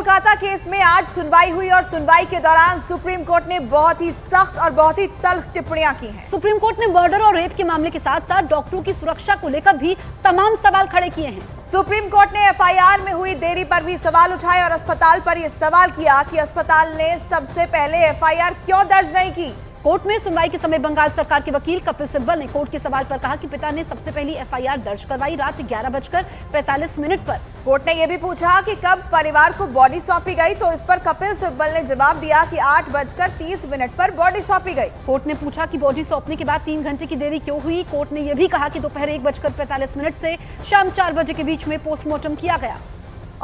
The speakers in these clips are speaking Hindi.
कोलकाता केस में आज सुनवाई हुई और सुनवाई के दौरान सुप्रीम कोर्ट ने बहुत ही सख्त और बहुत ही तल्ख टिप्पणियां की हैं। सुप्रीम कोर्ट ने मर्डर और रेप के मामले के साथ साथ डॉक्टरों की सुरक्षा को लेकर भी तमाम सवाल खड़े किए हैं। सुप्रीम कोर्ट ने FIR में हुई देरी पर भी सवाल उठाए और अस्पताल पर यह सवाल किया कि अस्पताल ने सबसे पहले FIR क्यों दर्ज नहीं की। कोर्ट में सुनवाई के समय बंगाल सरकार के वकील कपिल सिब्बल ने कोर्ट के सवाल पर कहा कि पिता ने सबसे पहली FIR दर्ज करवाई रात 11:45 पर। कोर्ट ने यह भी पूछा कि कब परिवार को बॉडी सौंपी गई, तो इस पर कपिल सिब्बल ने जवाब दिया कि 8:30 पर बॉडी सौंपी गई। कोर्ट ने पूछा कि बॉडी सौंपने के बाद 3 घंटे की देरी क्यों हुई। कोर्ट ने यह भी कहा कि दोपहर 1:45 से शाम 4 बजे के बीच में पोस्टमार्टम किया गया।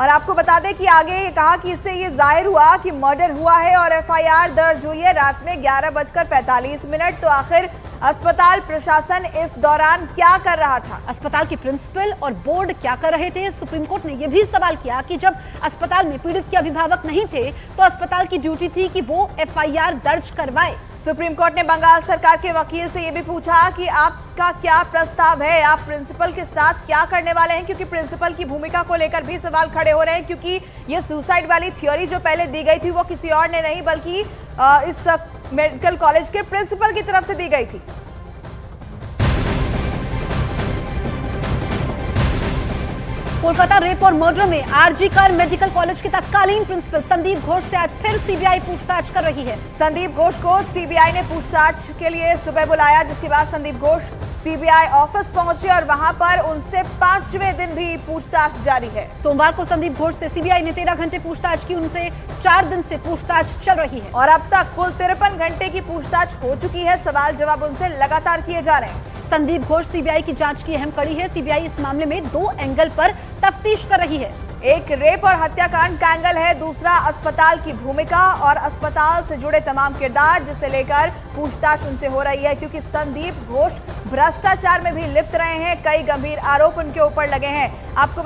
और आपको बता दें कि आगे ये कहा कि इससे ये जाहिर हुआ कि मर्डर हुआ है और FIR दर्ज हुई है रात में 11:45। तो आखिर अस्पताल प्रशासन इस दौरान क्या कर रहा था, अस्पताल के प्रिंसिपल और बोर्ड क्या कर रहे थे। सुप्रीम कोर्ट ने यह भी सवाल किया कि जब अस्पताल में पीड़ित के अभिभावक नहीं थे तो अस्पताल की ड्यूटी थी कि वो FIR दर्ज करवाए। सुप्रीम कोर्ट ने बंगाल सरकार के वकील से ये भी पूछा कि आपका क्या प्रस्ताव है, आप प्रिंसिपल के साथ क्या करने वाले हैं, क्योंकि प्रिंसिपल की भूमिका को लेकर भी सवाल खड़े हो रहे हैं, क्योंकि ये सुसाइड वाली थ्योरी जो पहले दी गई थी वो किसी और ने नहीं बल्कि इस मेडिकल कॉलेज के प्रिंसिपल की तरफ से दी गई थी। कोलकाता रेप और मर्डर में RG कर मेडिकल कॉलेज के तत्कालीन प्रिंसिपल संदीप घोष से आज फिर CBI पूछताछ कर रही है। संदीप घोष को CBI ने पूछताछ के लिए सुबह बुलाया, जिसके बाद संदीप घोष CBI ऑफिस पहुंचे और वहां पर उनसे 5वें दिन भी पूछताछ जारी है। सोमवार को संदीप घोष से CBI ने 13 घंटे पूछताछ की, उनसे 4 दिन से पूछताछ चल रही है और अब तक कुल 53 घंटे की पूछताछ हो चुकी है। सवाल जवाब उनसे लगातार किए जा रहे हैं। संदीप घोष CBI की जांच की अहम कड़ी है। CBI इस मामले में 2 एंगल पर तफ्तीश कर रही है। एक रेप और हत्याकांड का एंगल है, दूसरा अस्पताल की भूमिका और अस्पताल से जुड़े तमाम किरदार, जिसे लेकर पूछताछ उनसे हो रही है, क्योंकि संदीप घोष भ्रष्टाचार में भी लिप्त रहे हैं। कई गंभीर आरोप उनके ऊपर लगे हैं। आपको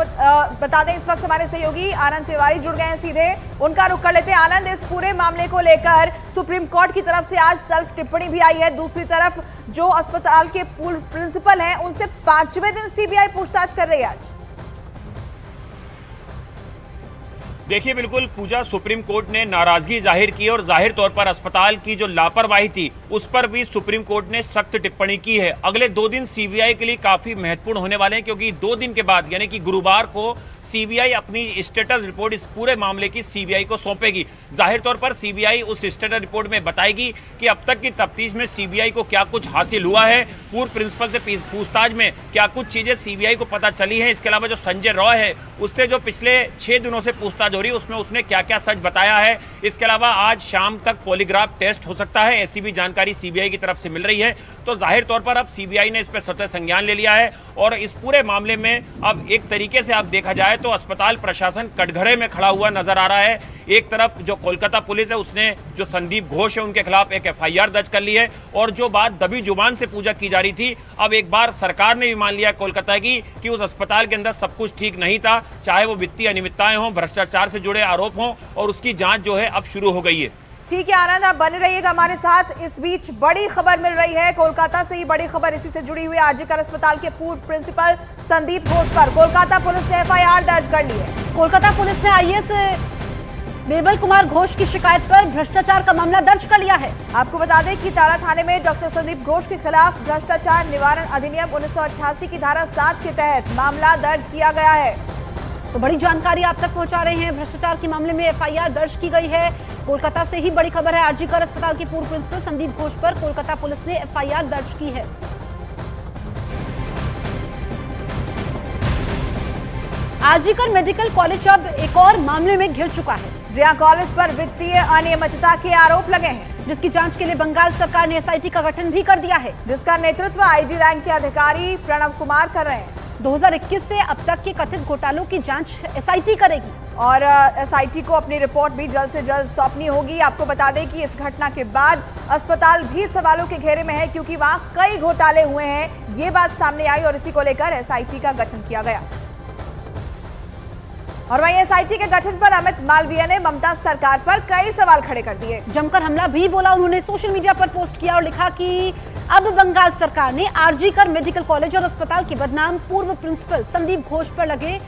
बता दें इस वक्त हमारे सहयोगी आनंद तिवारी जुड़ गए हैं, सीधे उनका रुख कर लेते हैं। आनंद, इस पूरे मामले को लेकर सुप्रीम कोर्ट की तरफ से आज तल्ख टिप्पणी भी आई है, दूसरी तरफ जो अस्पताल के पूर्व प्रिंसिपल हैं उनसे 5वें दिन CBI पूछताछ कर रही है आज। देखिए बिल्कुल पूजा, सुप्रीम कोर्ट ने नाराजगी जाहिर की और जाहिर तौर पर अस्पताल की जो लापरवाही थी उस पर भी सुप्रीम कोर्ट ने सख्त टिप्पणी की है। अगले 2 दिन CBI के लिए काफी महत्वपूर्ण होने वाले हैं, क्योंकि 2 दिन के बाद यानी कि गुरुवार को CBI अपनी स्टेटस रिपोर्ट इस पूरे मामले की CBI को सौंपेगी। जाहिर तौर पर CBI उस स्टेटस रिपोर्ट में बताएगी कि अब तक की तफ्तीश में CBI को क्या कुछ हासिल हुआ है, पूर्व प्रिंसिपल से पूछताछ में क्या कुछ चीज़ें CBI को पता चली हैं, इसके अलावा जो संजय रॉय है उससे जो पिछले 6 दिनों से पूछताछ हो रही है उसमें उसने क्या क्या सच बताया है। इसके अलावा आज शाम तक पॉलीग्राफ टेस्ट हो सकता है, ऐसी भी जानकारी CBI की तरफ से मिल रही है। तो जाहिर तौर पर अब CBI ने इस पर स्वतः संज्ञान ले लिया है और इस पूरे मामले में अब एक तरीके से आप देखा जाए तो अस्पताल प्रशासन कटघरे में खड़ा हुआ नजर आ रहा है। एक तरफ जो कोलकाता पुलिस है उसने जो संदीप घोष है उनके खिलाफ एक FIR दर्ज कर ली है और जो बात दबी जुबान से पूजा की जा रही थी अब एक बार सरकार ने भी मान लिया कोलकाता की कि उस अस्पताल के अंदर सब कुछ ठीक नहीं था, चाहे वो वित्तीय अनियमितताएं हों, भ्रष्टाचार से जुड़े आरोप हों, और उसकी जांच जो है अब शुरू हो गई है। ठीक है आनंद, आप बने रहिएगा हमारे साथ। इस बीच बड़ी खबर मिल रही है कोलकाता से ही, बड़ी खबर इसी से जुड़ी हुई, RG कर अस्पताल के पूर्व प्रिंसिपल संदीप घोष पर कोलकाता पुलिस ने FIR दर्ज कर ली है। कोलकाता पुलिस ने IS बेबल कुमार घोष की शिकायत पर भ्रष्टाचार का मामला दर्ज कर लिया है। आपको बता दें कि तारा थाने में डॉक्टर संदीप घोष के खिलाफ भ्रष्टाचार निवारण अधिनियम 1988 की धारा 7 के तहत मामला दर्ज किया गया है। तो बड़ी जानकारी आप तक पहुंचा रहे हैं, भ्रष्टाचार के मामले में FIR दर्ज की गई है। कोलकाता से ही बड़ी खबर है, RG कर अस्पताल के पूर्व प्रिंसिपल संदीप घोष पर कोलकाता पुलिस ने FIR दर्ज की है। RG कर मेडिकल कॉलेज अब एक और मामले में घिर चुका है, जहां कॉलेज पर वित्तीय अनियमितता के आरोप लगे हैं, जिसकी जांच के लिए बंगाल सरकार ने SIT का गठन भी कर दिया है, जिसका नेतृत्व IG रैंक के अधिकारी प्रणव कुमार कर रहे हैं। 2021 से अब तक के कथित घोटालों की जांच SIT करेगी और SIT को अपनी रिपोर्ट भी जल्द से जल्द सौंपनी होगी। आपको बता दें कि इस घटना के बाद अस्पताल भी सवालों के घेरे में है, क्योंकि वहां कई घोटाले हुए हैं, ये बात सामने आई और इसी को लेकर SIT का गठन किया गया। और वहीं SIT के गठन पर अमित मालवीय ने ममता सरकार पर कई सवाल खड़े कर दिए, जमकर हमला भी बोला उन्होंने। सोशल मीडिया पर पोस्ट किया और लिखा कि अब बंगाल सरकार ने RG कर मेडिकल कॉलेज और अस्पताल के बदनाम पूर्व प्रिंसिपल संदीप घोष पर लगे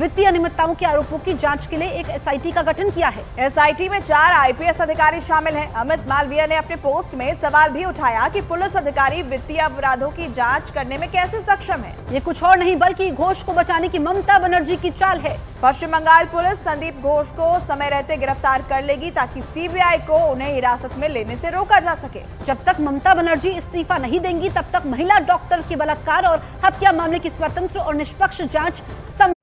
वित्तीय अनियमितताओं के आरोपों की जांच के लिए एक SIT का गठन किया है। SIT में 4 IPS अधिकारी शामिल हैं। अमित मालवीय ने अपने पोस्ट में सवाल भी उठाया कि पुलिस अधिकारी वित्तीय अपराधों की जांच करने में कैसे सक्षम है। ये कुछ और नहीं बल्कि घोष को बचाने की ममता बनर्जी की चाल है। पश्चिम बंगाल पुलिस संदीप घोष को समय रहते गिरफ्तार कर लेगी ताकि CBI को उन्हें हिरासत में लेने से रोका जा सके। जब तक ममता बनर्जी इस्तीफा नहीं देंगी तब तक महिला डॉक्टर के बलात्कार और हत्या मामले की स्वतंत्र और निष्पक्ष जाँच